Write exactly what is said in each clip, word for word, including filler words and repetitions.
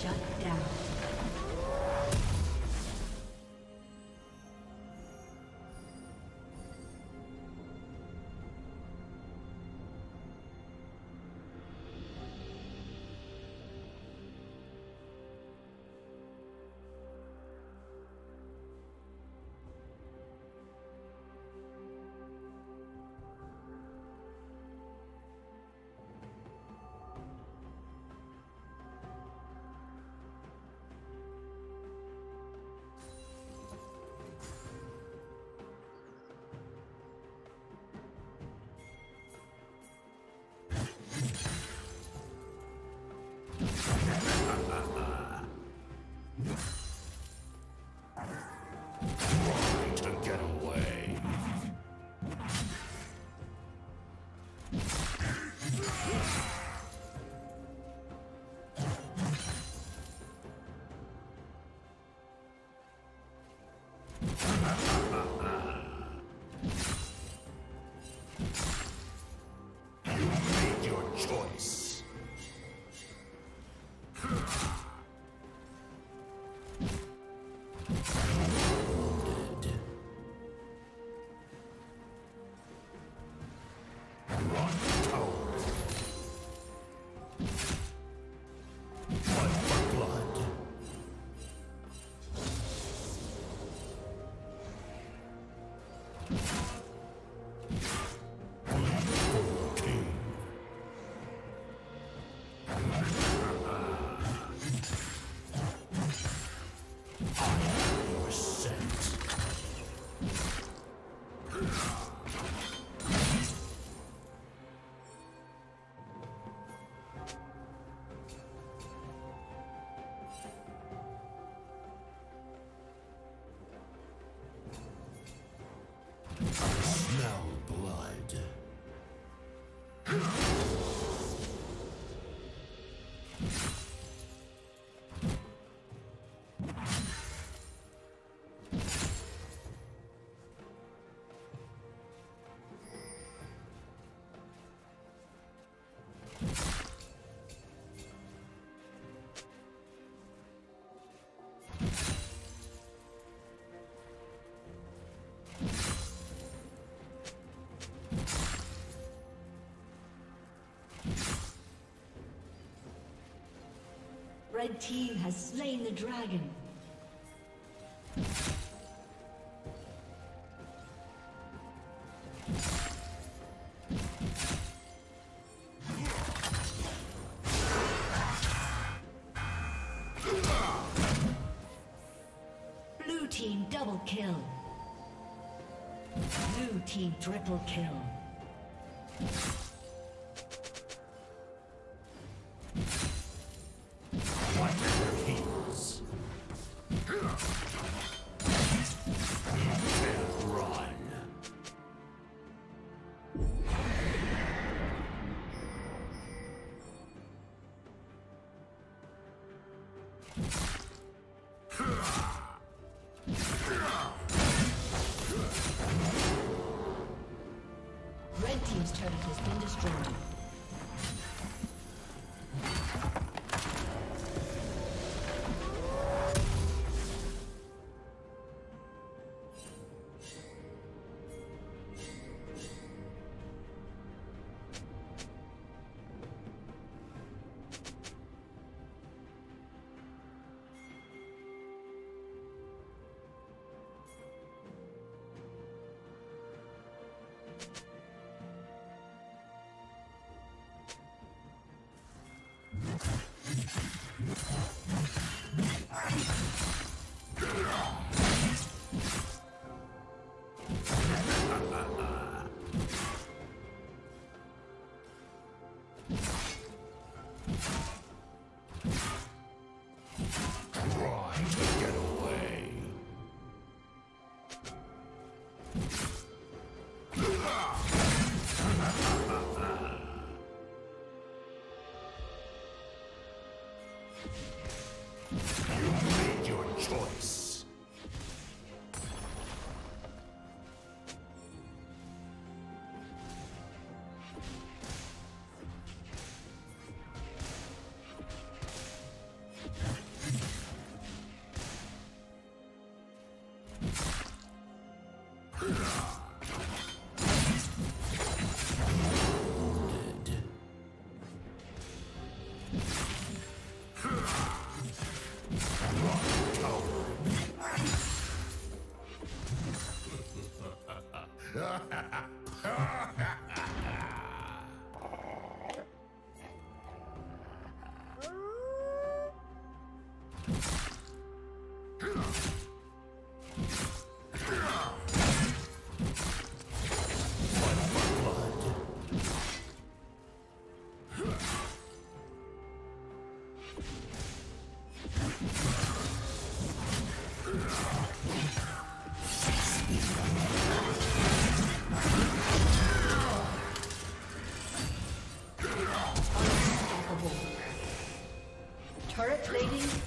Shut down. Red team has slain the dragon. Blue team double kill. Blue team triple kill.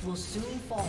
Will soon fall.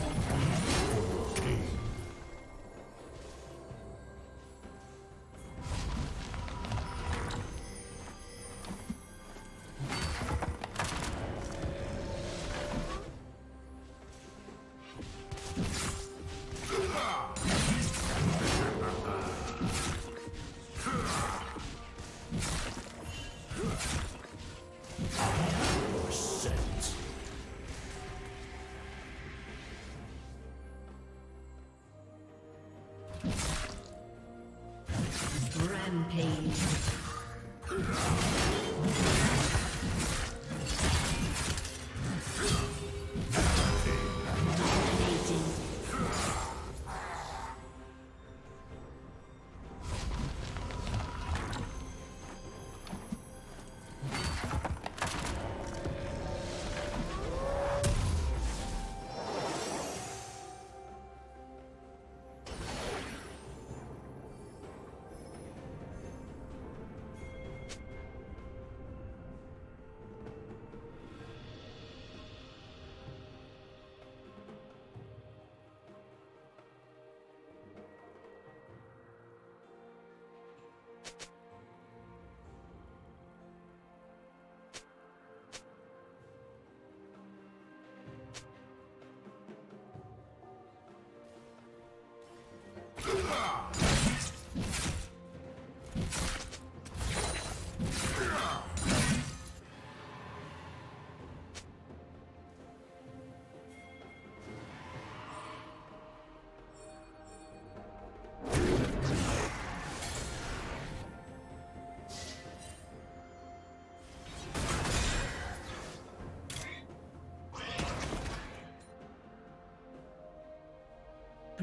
Rampage.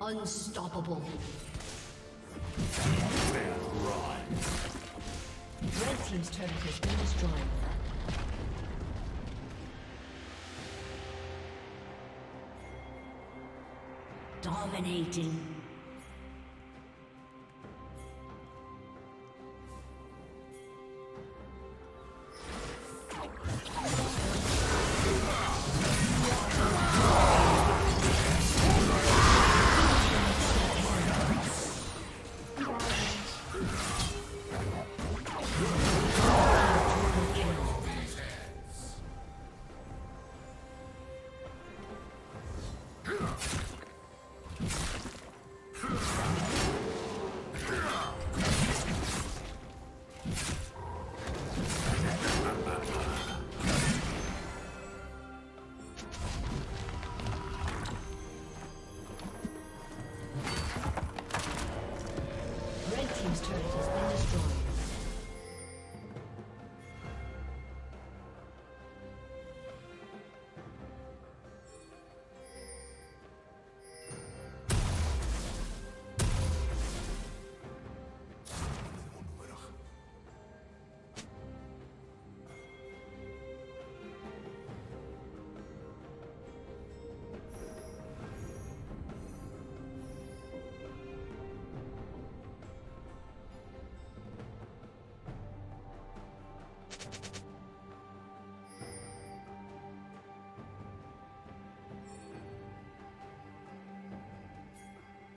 Unstoppable. Red team's turret has been destroyed. Dominating.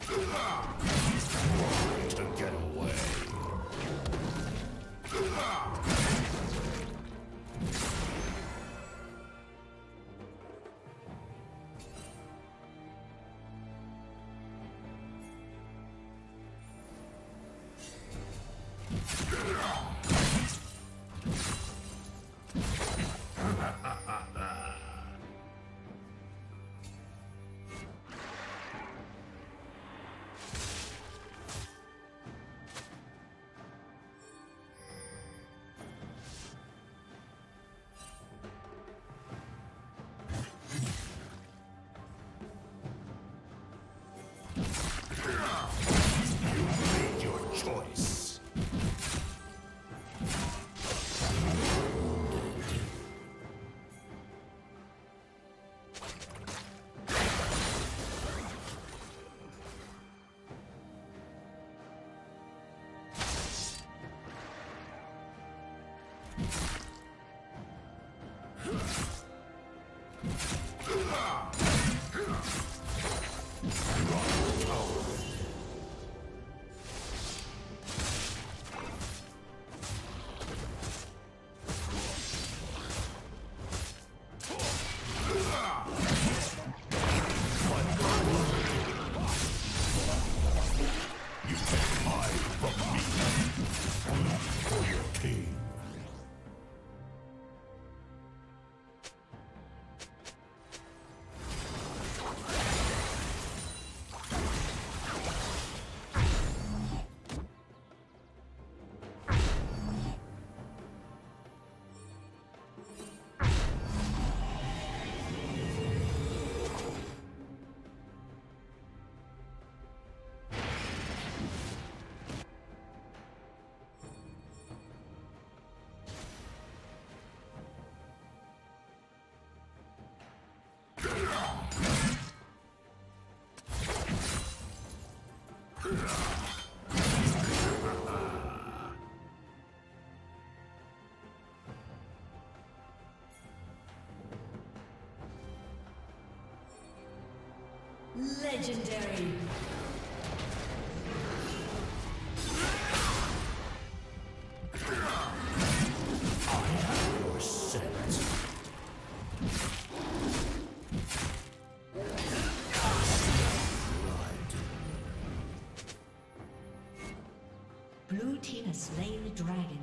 You made your choice. Legendary. Slain the dragon.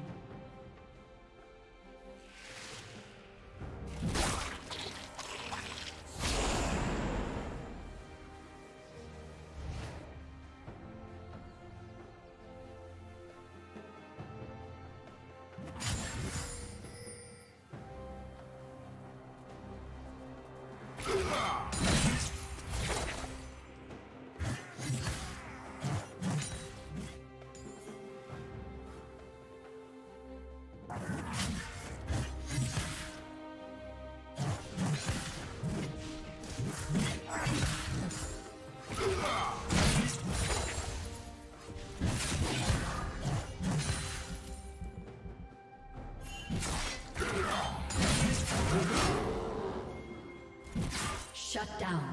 Shut down.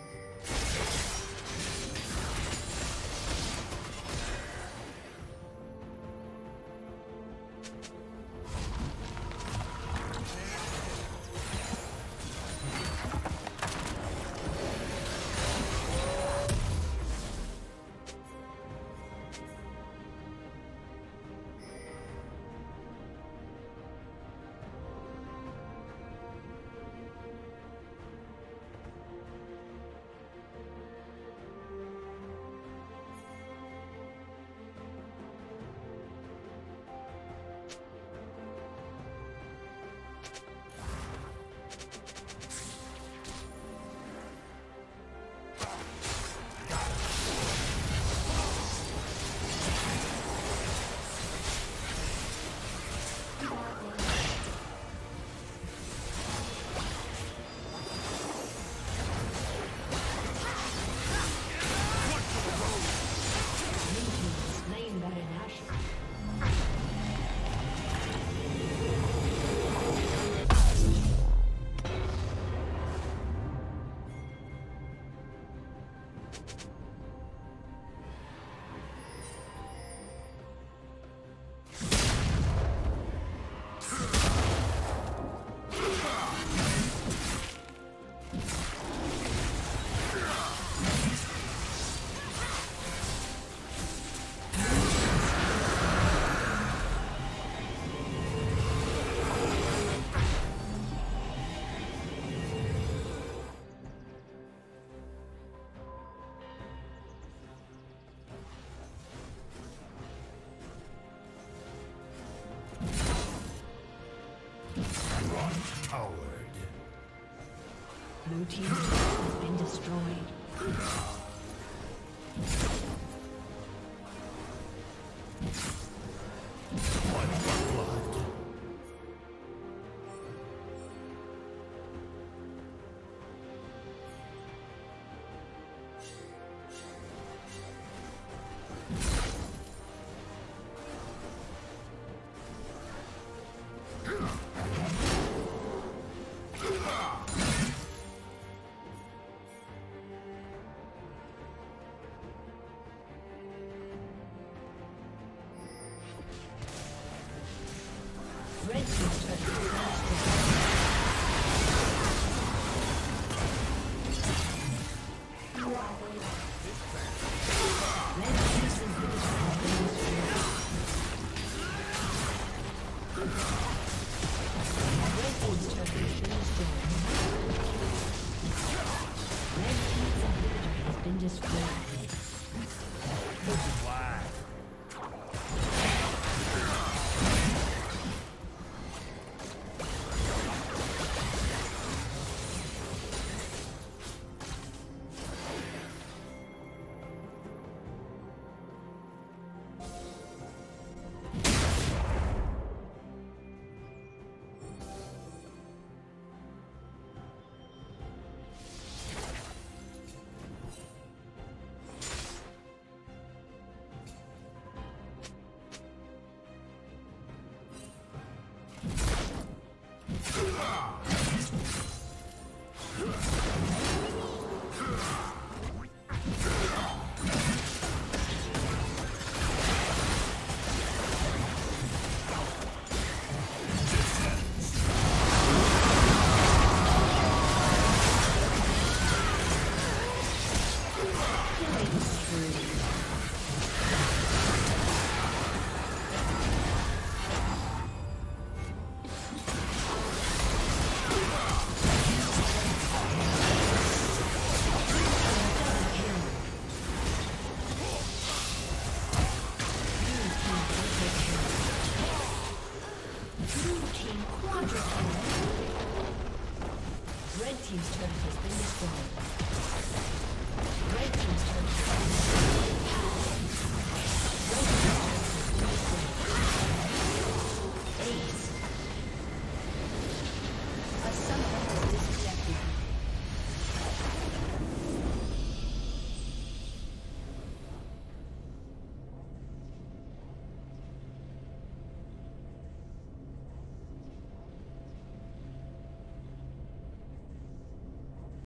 Blue team's turret has been destroyed. Thank you.